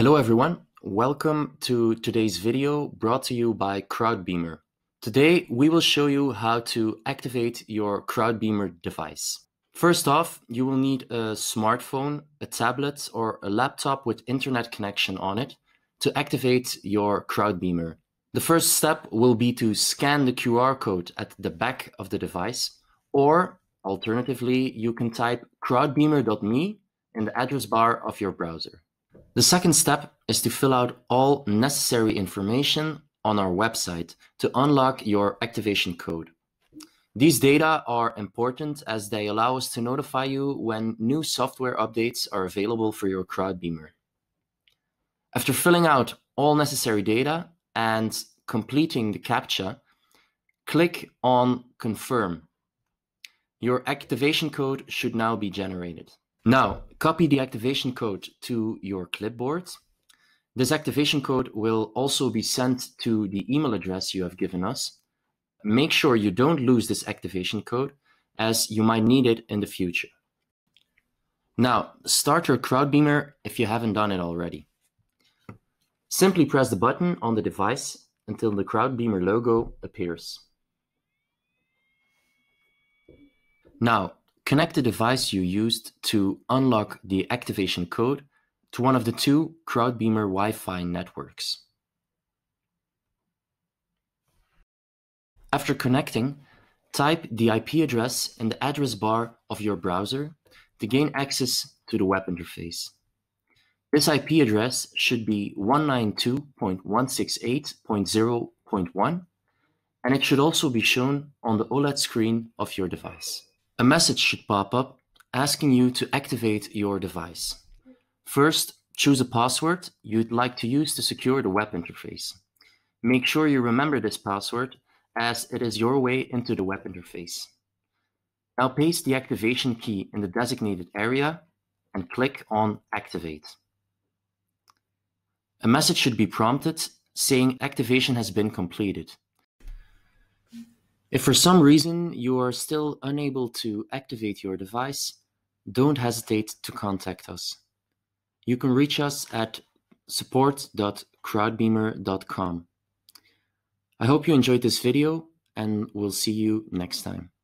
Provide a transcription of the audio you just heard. Hello everyone, welcome to today's video brought to you by Crowdbeamer. Today we will show you how to activate your Crowdbeamer device. First off, you will need a smartphone, a tablet or a laptop with internet connection on it to activate your Crowdbeamer. The first step will be to scan the QR code at the back of the device, or alternatively you can type crowdbeamer.me in the address bar of your browser. The second step is to fill out all necessary information on our website to unlock your activation code. These data are important as they allow us to notify you when new software updates are available for your Crowdbeamer. After filling out all necessary data and completing the CAPTCHA, click on Confirm. Your activation code should now be generated. Now, copy the activation code to your clipboard. This activation code will also be sent to the email address you have given us. Make sure you don't lose this activation code as you might need it in the future. Now, start your Crowdbeamer if you haven't done it already. Simply press the button on the device until the Crowdbeamer logo appears. Now, connect the device you used to unlock the activation code to one of the two Crowdbeamer Wi-Fi networks. After connecting, type the IP address in the address bar of your browser to gain access to the web interface. This IP address should be 192.168.0.1, and it should also be shown on the OLED screen of your device. A message should pop up asking you to activate your device. First, choose a password you'd like to use to secure the web interface. Make sure you remember this password as it is your way into the web interface. Now paste the activation key in the designated area and click on Activate. A message should be prompted saying activation has been completed. If for some reason you are still unable to activate your device, don't hesitate to contact us. You can reach us at support.crowdbeamer.com. I hope you enjoyed this video and we'll see you next time.